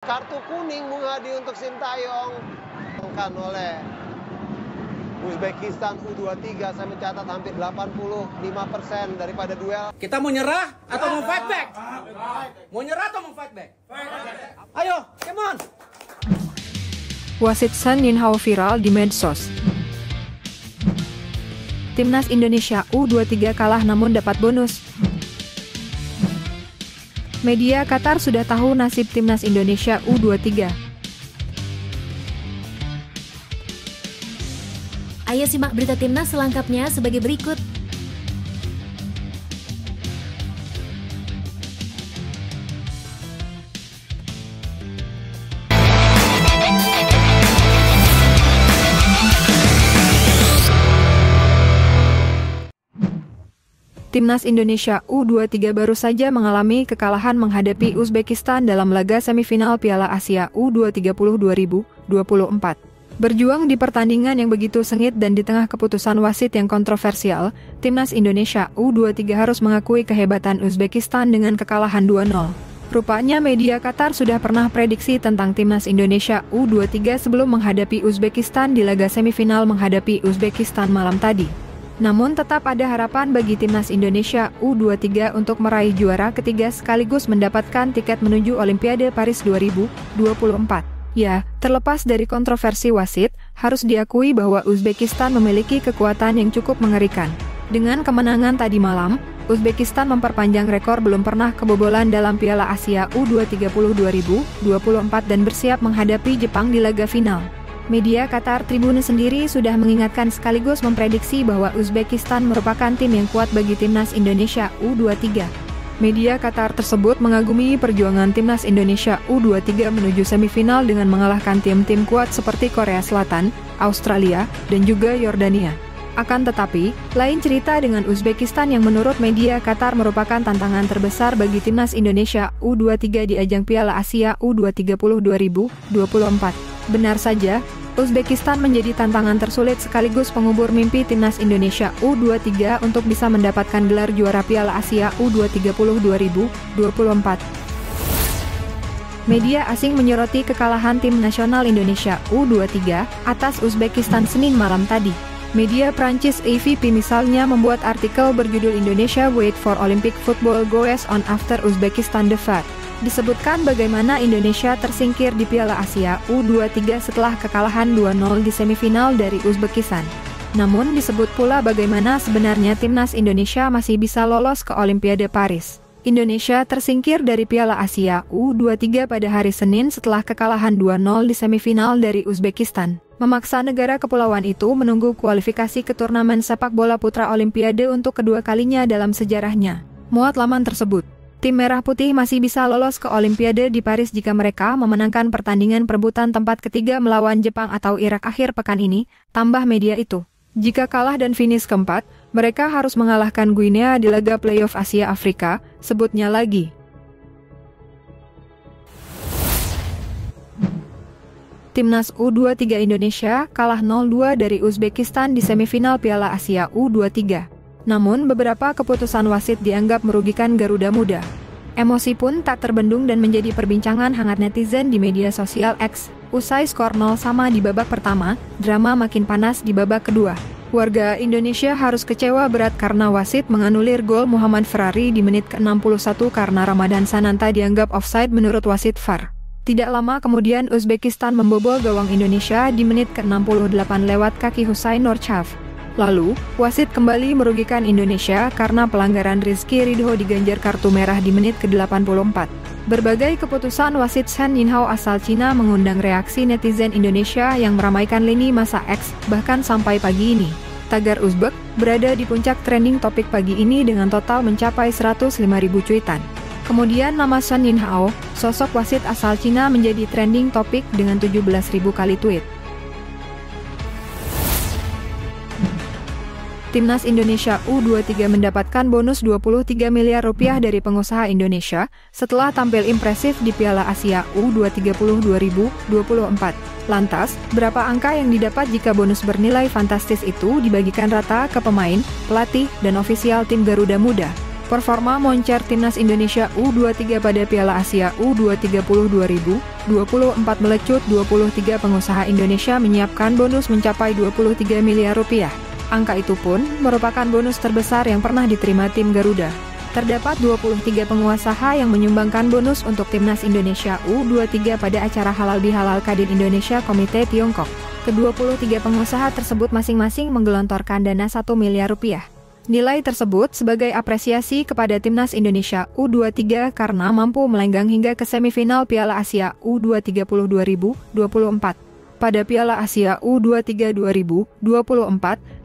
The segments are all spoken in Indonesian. Kartu kuning mengadi untuk Shin Tae-yong dilakukan oleh Uzbekistan U23. Saya mencatat hampir 85% daripada duel. Kita mau nyerah atau mau fight back? Mau nyerah atau mau fight back? Ayo, come on! Wasit Shen Yinhao viral di medsos. Timnas Indonesia U23 kalah namun dapat bonus. Media Qatar sudah tahu nasib Timnas Indonesia U23. Ayo simak berita Timnas selengkapnya sebagai berikut. Timnas Indonesia U23 baru saja mengalami kekalahan menghadapi Uzbekistan dalam laga semifinal Piala Asia U23 2024. Berjuang di pertandingan yang begitu sengit dan di tengah keputusan wasit yang kontroversial, Timnas Indonesia U23 harus mengakui kehebatan Uzbekistan dengan kekalahan 2-0. Rupanya media Qatar sudah pernah prediksi tentang Timnas Indonesia U23 sebelum menghadapi Uzbekistan di laga semifinal menghadapi Uzbekistan malam tadi. Namun tetap ada harapan bagi Timnas Indonesia U23 untuk meraih juara ketiga sekaligus mendapatkan tiket menuju Olimpiade Paris 2024. Ya, terlepas dari kontroversi wasit, harus diakui bahwa Uzbekistan memiliki kekuatan yang cukup mengerikan. Dengan kemenangan tadi malam, Uzbekistan memperpanjang rekor belum pernah kebobolan dalam Piala Asia U23 2024 dan bersiap menghadapi Jepang di laga final. Media Qatar Tribun sendiri sudah mengingatkan sekaligus memprediksi bahwa Uzbekistan merupakan tim yang kuat bagi Timnas Indonesia U23. Media Qatar tersebut mengagumi perjuangan Timnas Indonesia U23 menuju semifinal dengan mengalahkan tim-tim kuat seperti Korea Selatan, Australia, dan juga Yordania. Akan tetapi, lain cerita dengan Uzbekistan yang menurut media Qatar merupakan tantangan terbesar bagi Timnas Indonesia U23 di ajang Piala Asia U23 2024. Benar saja, Uzbekistan menjadi tantangan tersulit sekaligus pengubur mimpi Timnas Indonesia U23 untuk bisa mendapatkan gelar juara Piala Asia U23 2024. Media asing menyoroti kekalahan tim nasional Indonesia U23 atas Uzbekistan Senin malam tadi. Media Prancis AFP misalnya membuat artikel berjudul Indonesia Wait for Olympic Football Goes on After Uzbekistan Defeat. Disebutkan bagaimana Indonesia tersingkir di Piala Asia U23 setelah kekalahan 2-0 di semifinal dari Uzbekistan. Namun disebut pula bagaimana sebenarnya Timnas Indonesia masih bisa lolos ke Olimpiade Paris. Indonesia tersingkir dari Piala Asia U23 pada hari Senin setelah kekalahan 2-0 di semifinal dari Uzbekistan, memaksa negara kepulauan itu menunggu kualifikasi ke turnamen sepak bola putra Olimpiade untuk kedua kalinya dalam sejarahnya. Muat laman tersebut. Tim Merah Putih masih bisa lolos ke Olimpiade di Paris jika mereka memenangkan pertandingan perebutan tempat ketiga melawan Jepang atau Irak akhir pekan ini, tambah media itu. Jika kalah dan finish keempat, mereka harus mengalahkan Guinea di laga playoff Asia Afrika, sebutnya lagi. Timnas U23 Indonesia kalah 0-2 dari Uzbekistan di semifinal Piala Asia U23. Namun beberapa keputusan wasit dianggap merugikan Garuda Muda. Emosi pun tak terbendung dan menjadi perbincangan hangat netizen di media sosial X. Usai skor 0 sama di babak pertama, drama makin panas di babak kedua. Warga Indonesia harus kecewa berat karena wasit menganulir gol Muhammad Ferrari di menit ke-61 karena Ramadan Sananta dianggap offside menurut wasit VAR. Tidak lama kemudian Uzbekistan membobol gawang Indonesia di menit ke-68 lewat kaki Husain Norchav. Lalu, wasit kembali merugikan Indonesia karena pelanggaran Rizky Ridho diganjar kartu merah di menit ke-84. Berbagai keputusan wasit Shen Yinhao asal Cina mengundang reaksi netizen Indonesia yang meramaikan lini masa X, bahkan sampai pagi ini. Tagar Uzbek berada di puncak trending topik pagi ini dengan total mencapai 105.000 cuitan. Kemudian nama Shen Yinhao, sosok wasit asal Cina menjadi trending topik dengan 17.000 kali tweet. Timnas Indonesia U23 mendapatkan bonus 23 miliar rupiah dari pengusaha Indonesia setelah tampil impresif di Piala Asia U23 2024. Lantas, berapa angka yang didapat jika bonus bernilai fantastis itu dibagikan rata ke pemain, pelatih, dan ofisial tim Garuda Muda? Performa moncer timnas Indonesia U23 pada Piala Asia U23 2024 melecut. 23 pengusaha Indonesia menyiapkan bonus mencapai 23 miliar rupiah. Angka itu pun merupakan bonus terbesar yang pernah diterima tim Garuda. Terdapat 23 pengusaha yang menyumbangkan bonus untuk timnas Indonesia U23 pada acara halal bihalal Kadin Indonesia Komite Tiongkok. Ke-23 pengusaha tersebut masing-masing menggelontorkan dana 1 miliar rupiah. Nilai tersebut sebagai apresiasi kepada timnas Indonesia U23 karena mampu melenggang hingga ke semifinal Piala Asia U23 2024. Pada Piala Asia U23 2024,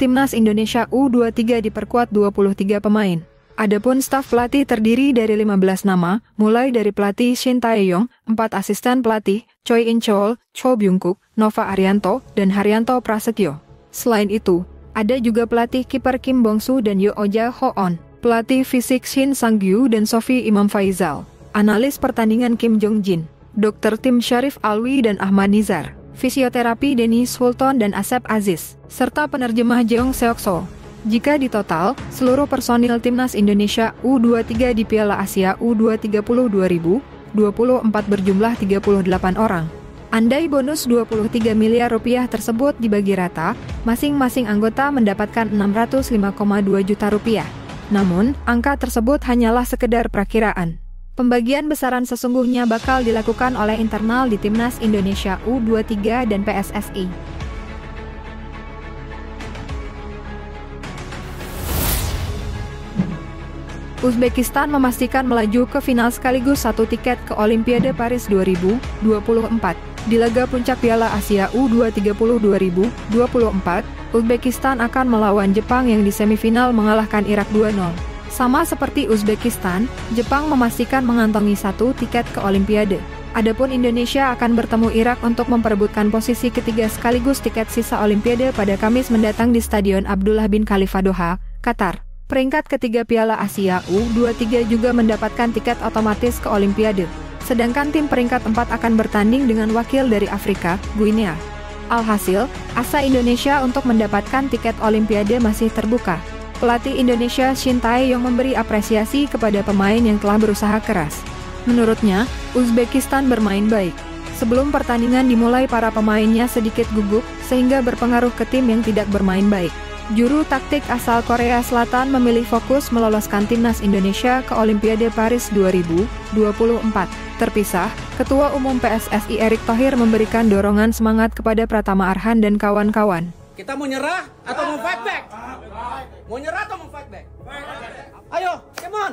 timnas Indonesia U23 diperkuat 23 pemain. Adapun staf pelatih terdiri dari 15 nama, mulai dari pelatih Shin Tae-yong, 4 asisten pelatih, Choi In Chol, Cho Byung Kuk, Nova Arianto, dan Haryanto Prasetyo. Selain itu, ada juga pelatih kiper Kim Bong Su dan Yoo Jaehoon, pelatih fisik Shin Sanggyu dan Sofi Imam Faizal, analis pertandingan Kim Jong Jin, dokter tim Sharif Alwi dan Ahmad Nizar, fisioterapi Denis Fulton dan Asep Aziz, serta penerjemah Jeong Seokso. Jika ditotal, seluruh personil timnas Indonesia U23 di Piala Asia U23 2024 berjumlah 38 orang. Andai bonus 23 miliar rupiah tersebut dibagi rata, masing-masing anggota mendapatkan 605,2 juta rupiah. Namun, angka tersebut hanyalah sekedar perkiraan. Pembagian besaran sesungguhnya bakal dilakukan oleh internal di Timnas Indonesia U23 dan PSSI. Uzbekistan memastikan melaju ke final sekaligus satu tiket ke Olimpiade Paris 2024. Di laga puncak Piala Asia U23 2024, Uzbekistan akan melawan Jepang yang di semifinal mengalahkan Irak 2-0. Sama seperti Uzbekistan, Jepang memastikan mengantongi satu tiket ke Olimpiade. Adapun Indonesia akan bertemu Irak untuk memperebutkan posisi ketiga sekaligus tiket sisa Olimpiade pada Kamis mendatang di Stadion Abdullah bin Khalifa Doha, Qatar. Peringkat ketiga Piala Asia U23 juga mendapatkan tiket otomatis ke Olimpiade. Sedangkan tim peringkat 4 akan bertanding dengan wakil dari Afrika, Guinea. Alhasil, asa Indonesia untuk mendapatkan tiket Olimpiade masih terbuka. Pelatih Indonesia Shin Tae-yong memberi apresiasi kepada pemain yang telah berusaha keras. Menurutnya, Uzbekistan bermain baik. Sebelum pertandingan dimulai, para pemainnya sedikit gugup, sehingga berpengaruh ke tim yang tidak bermain baik. Juru taktik asal Korea Selatan memilih fokus meloloskan timnas Indonesia ke Olimpiade Paris 2024. Terpisah, Ketua Umum PSSI Erick Thohir memberikan dorongan semangat kepada Pratama Arhan dan kawan-kawan. Kita mau nyerah atau mau fight back? Mau nyerah atau mau fight back? Ayo, come on!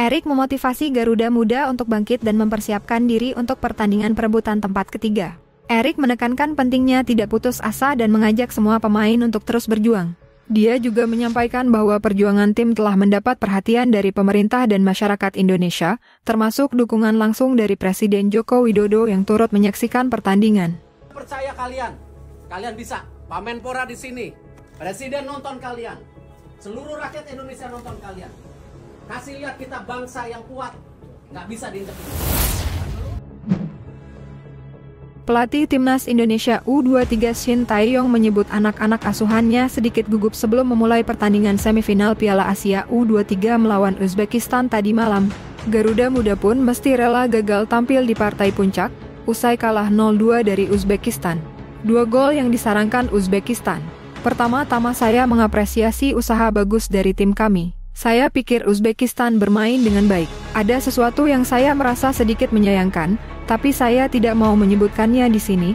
Erick memotivasi Garuda Muda untuk bangkit dan mempersiapkan diri untuk pertandingan perebutan tempat ketiga. Erick menekankan pentingnya tidak putus asa dan mengajak semua pemain untuk terus berjuang. Dia juga menyampaikan bahwa perjuangan tim telah mendapat perhatian dari pemerintah dan masyarakat Indonesia, termasuk dukungan langsung dari Presiden Joko Widodo yang turut menyaksikan pertandingan. Percaya kalian bisa. Pak Menpora di sini, Presiden nonton kalian, seluruh rakyat Indonesia nonton kalian. Kasih lihat kita bangsa yang kuat, nggak bisa diintervensi. Pelatih Timnas Indonesia U23 Shin Tae-yong menyebut anak-anak asuhannya sedikit gugup sebelum memulai pertandingan semifinal Piala Asia U23 melawan Uzbekistan tadi malam. Garuda Muda pun mesti rela gagal tampil di partai puncak, usai kalah 0-2 dari Uzbekistan. 2 gol yang disarangkan Uzbekistan. Pertama-tama saya mengapresiasi usaha bagus dari tim kami. Saya pikir Uzbekistan bermain dengan baik. Ada sesuatu yang saya merasa sedikit menyayangkan, tapi saya tidak mau menyebutkannya di sini.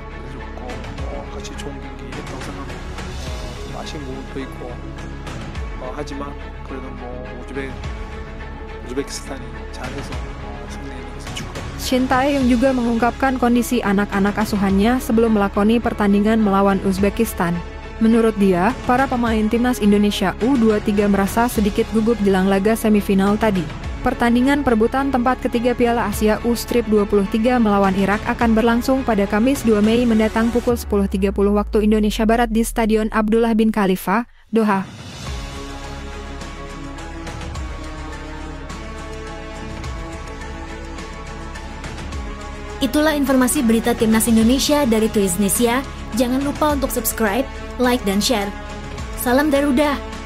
Shin Tae-yong juga mengungkapkan kondisi anak-anak asuhannya sebelum melakoni pertandingan melawan Uzbekistan. Menurut dia, para pemain timnas Indonesia U23 merasa sedikit gugup jelang laga semifinal tadi. Pertandingan perebutan tempat ketiga Piala Asia U23 melawan Irak akan berlangsung pada Kamis 2 Mei mendatang pukul 10.30 waktu Indonesia Barat di Stadion Abdullah bin Khalifa, Doha. Itulah informasi berita timnas Indonesia dari Twizznesia. Jangan lupa untuk subscribe, like, dan share. Salam Garuda!